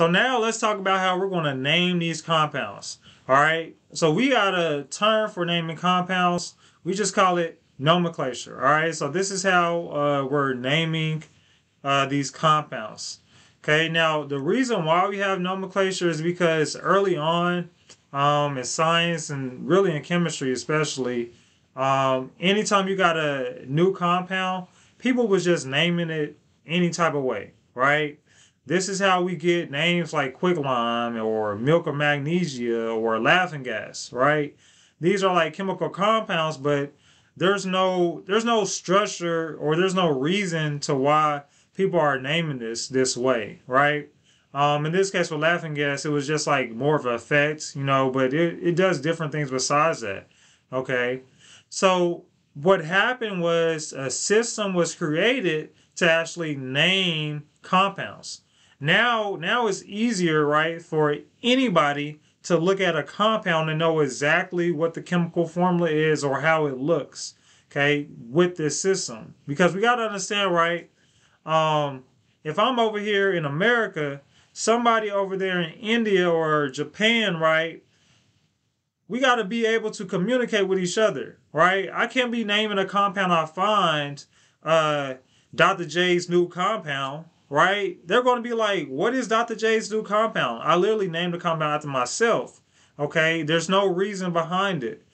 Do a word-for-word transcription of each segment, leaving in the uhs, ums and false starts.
So now let's talk about how we're going to name these compounds. All right. So we got a term for naming compounds. We just call it nomenclature. All right. So this is how uh, we're naming uh, these compounds. Okay. Now the reason why we have nomenclature is because early on um, in science and really in chemistry especially, um, anytime you got a new compound, people was just naming it any type of way, right? This is how we get names like quicklime or milk of magnesia or laughing gas, right? These are like chemical compounds, but there's no there's no structure or there's no reason to why people are naming this this way, right? Um, in this case with laughing gas, it was just like more of an effect, you know, but it, it does different things besides that, okay? So what happened was a system was created to actually name compounds. Now, now it's easier, right, for anybody to look at a compound and know exactly what the chemical formula is or how it looks, okay, with this system. Because we got to understand, right, um, if I'm over here in America, somebody over there in India or Japan, right, we got to be able to communicate with each other, right? I can't be naming a compound I find, uh, Doctor J's new compound, right? They're going to be like, what is Doctor J's new compound? I literally named the compound after myself, okay? There's no reason behind it.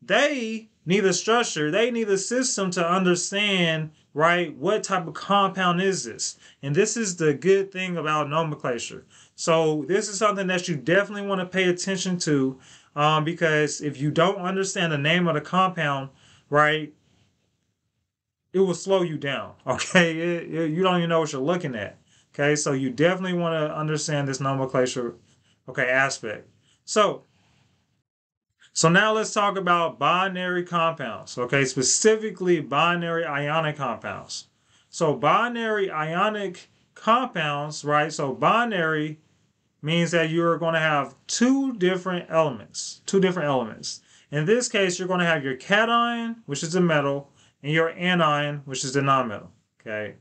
They need a structure. They need a system to understand, right, what type of compound is this? And this is the good thing about nomenclature. So this is something that you definitely want to pay attention to. Um, because if you don't understand the name of the compound, right, it will slow you down, okay? It, it, you don't even know what you're looking at, okay? So you definitely want to understand this nomenclature, okay, aspect. So, so now let's talk about binary compounds, okay, specifically binary ionic compounds. So binary ionic compounds, right, so binary means that you're going to have two different elements, two different elements. In this case, you're going to have your cation, which is the metal, and your anion, which is the nonmetal, okay?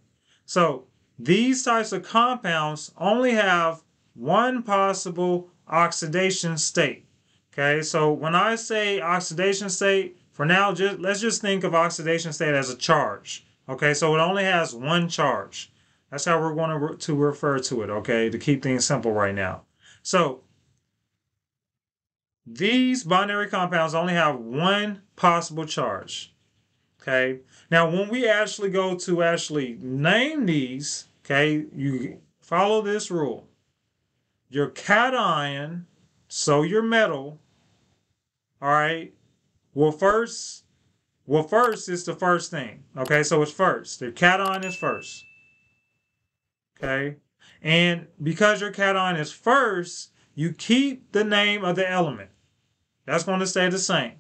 So these types of compounds only have one possible oxidation state, okay? So when I say oxidation state, for now, just let's just think of oxidation state as a charge, okay? So it only has one charge. That's how we're going to, re to refer to it, okay, to keep things simple right now. So these binary compounds only have one possible charge, okay? Now, when we actually go to actually name these, okay, you follow this rule. Your cation, so your metal, all right, well, first, well, first is the first thing, okay? So it's first. Your cation is first. Okay, and because your cation is first, you keep the name of the element. That's going to stay the same.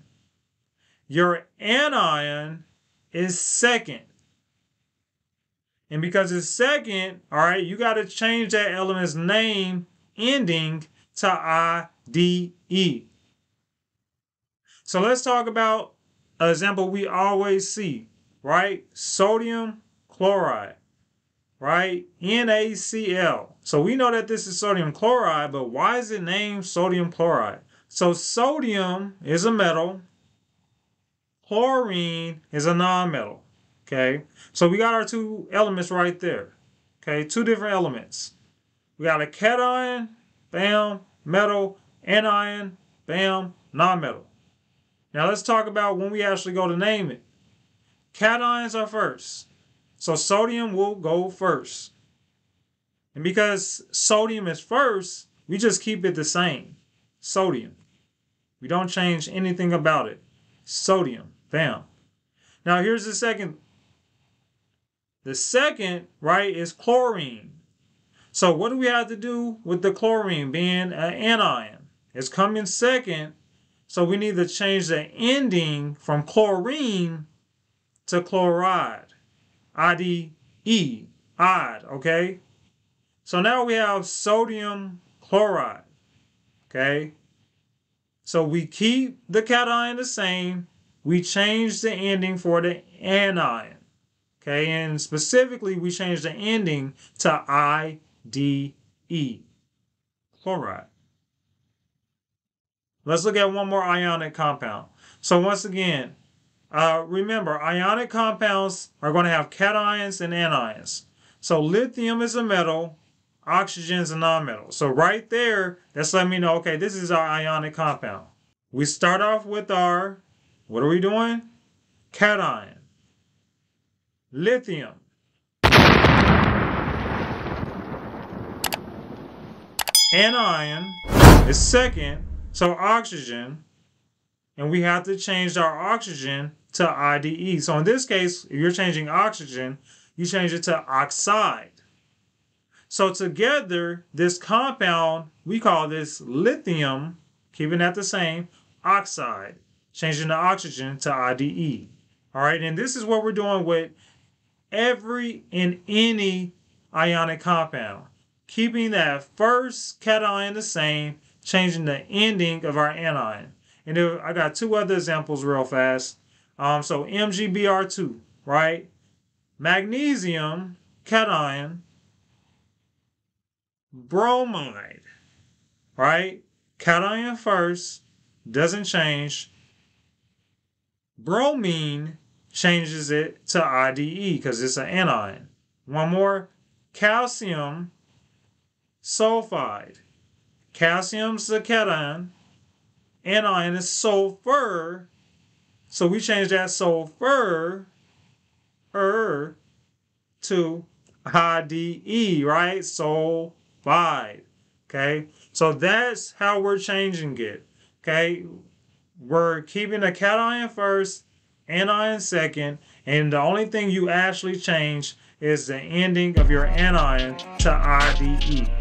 Your anion is second. And because it's second, all right, you got to change that element's name ending to I D E. So let's talk about an example we always see, right? Sodium chloride. Right? NaCl. So we know that this is sodium chloride, but why is it named sodium chloride? So sodium is a metal. Chlorine is a nonmetal. Okay? So we got our two elements right there. Okay? Two different elements. We got a cation, bam, metal, anion, bam, nonmetal. Now let's talk about when we actually go to name it. Cations are first. So sodium will go first. And because sodium is first, we just keep it the same. Sodium. We don't change anything about it. Sodium. Bam. Now here's the second. The second, right, is chlorine. So what do we have to do with the chlorine being an anion? It's coming second. So we need to change the ending from chlorine to chloride. I D E, odd, okay? So now we have sodium chloride, okay? So we keep the cation the same. We change the ending for the anion, okay? And specifically, we change the ending to I D E, chloride. Let's look at one more ionic compound. So once again, uh, remember, ionic compounds are going to have cations and anions. So lithium is a metal, oxygen is a nonmetal. So right there, that's letting me know, okay, this is our ionic compound. We start off with our, what are we doing? Cation. Lithium. Anion is second, so oxygen, and we have to change our oxygen to I D E. So in this case, if you're changing oxygen, you change it to oxide. So together, this compound, we call this lithium, keeping that the same, oxide, changing the oxygen to I D E. All right, and this is what we're doing with every and any ionic compound. Keeping that first cation the same, changing the ending of our anion. And I got two other examples real fast. Um, so M G B R two, right? Magnesium cation, bromide, right? Cation first, doesn't change. Bromine changes it to I D E because it's an anion. One more, calcium sulfide. Calcium's a cation. Anion is sulfur. So we change that sulfur er to I D E, right? Sulfide. Okay. So that's how we're changing it. Okay. We're keeping the cation first, anion second, and the only thing you actually change is the ending of your anion to I D E.